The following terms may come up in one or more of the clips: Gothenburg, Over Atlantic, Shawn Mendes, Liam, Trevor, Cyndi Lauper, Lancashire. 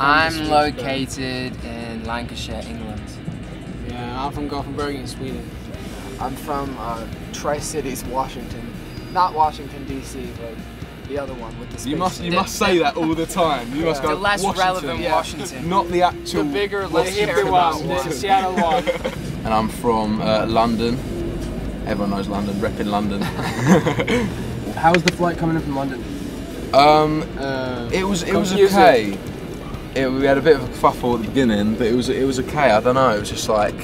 I'm located in Lancashire, England. Yeah, I'm from Gothenburg in Sweden. I'm from Tri-Cities, Washington. Not Washington, D.C., but the other one with the space. You must say that all the time. You must go the less Washington, relevant Washington. Not the actual. The bigger, less relevant one. Seattle one. And I'm from London. Everyone knows London, repping London. How was the flight coming in from London? It was okay. We had a bit of a kerfuffle at the beginning, but it was okay. I don't know. It was just like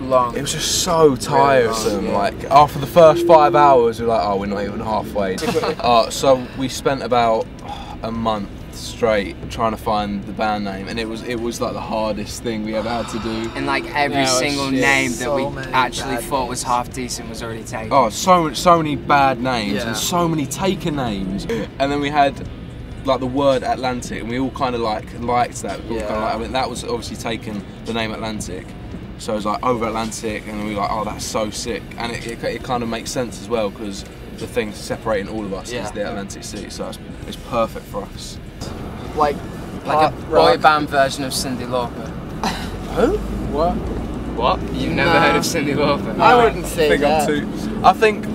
long. It was just so tiresome. Really long, yeah. Like after the first 5 hours, we were like, oh, we're not even halfway. So we spent about a month straight trying to find the band name, and it was like the hardest thing we ever had to do. And like every single name that we actually thought was half decent was already taken. Oh, so many bad names and so many taken names, and then we had like the word Atlantic, and we all kind of liked that. We all kind of I mean, that was obviously taken, the name Atlantic. So it was like Over Atlantic, and we were like, oh, that's so sick. And it kind of makes sense as well, because the thing separating all of us is the Atlantic Sea, so it's perfect for us. Like a boy band version of Cyndi Lauper. Who? What? You've never heard of Cyndi Lauper? No, I wouldn't say that. I think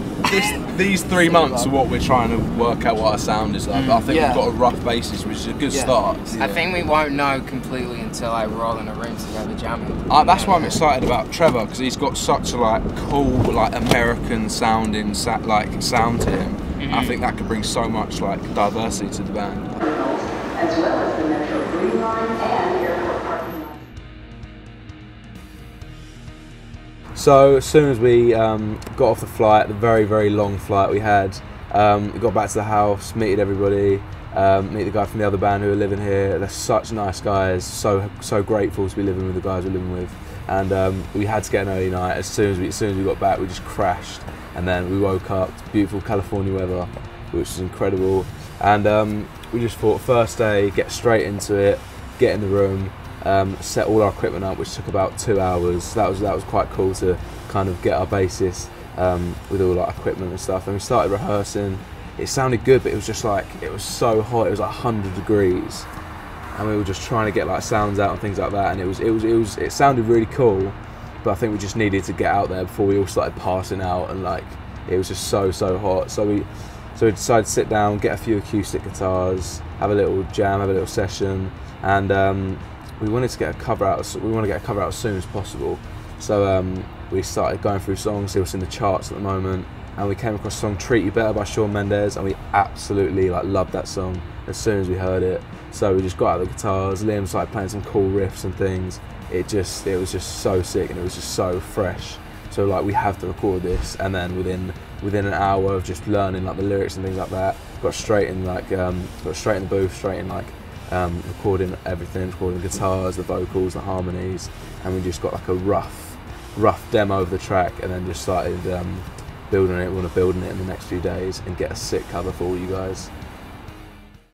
these 3 months are what we're trying to work out what our sound is like. I think we've got a rough basis, which is a good start. I think we won't know completely until like, we're all in a room together jamming. That's why I'm excited about Trevor, because he's got such a cool American sounding sound to him. I think that could bring so much diversity to the band. As well as the Metro Green Line and airport parking lot. So as soon as we got off the flight, the very, very long flight we had, we got back to the house, meeted everybody, meet the guy from the other band who were living here. They're such nice guys, so grateful to be living with the guys we're living with. And we had to get an early night. As soon as we got back, we just crashed. And then we woke up, it's beautiful California weather, which is incredible. And we just thought, first day, get straight into it, get in the room, set all our equipment up, which took about 2 hours. That was quite cool to kind of get our basis with all our equipment and stuff. And we started rehearsing. It sounded good, but it was just it was so hot. It was 100 degrees, and we were just trying to get sounds out and things like that. And it sounded really cool, but I think we just needed to get out there before we all started passing out, and it was just so hot. So we decided to sit down, get a few acoustic guitars, have a little jam, have a little session, and we wanted to get a cover out. We want to get a cover out as soon as possible. So we started going through songs, see what's in the charts at the moment, and we came across the song "Treat You Better" by Shawn Mendes, and we absolutely loved that song as soon as we heard it. So we just got out the guitars. Liam started playing some cool riffs and things. It was just so sick, and it was just so fresh. So we have to record this, and then within an hour of just learning the lyrics and things like that, got straight in the booth, straight in recording everything, recording the guitars, the vocals, the harmonies, and we just got a rough demo of the track, and then just started building it. We're building it in the next few days and get a sick cover for all you guys.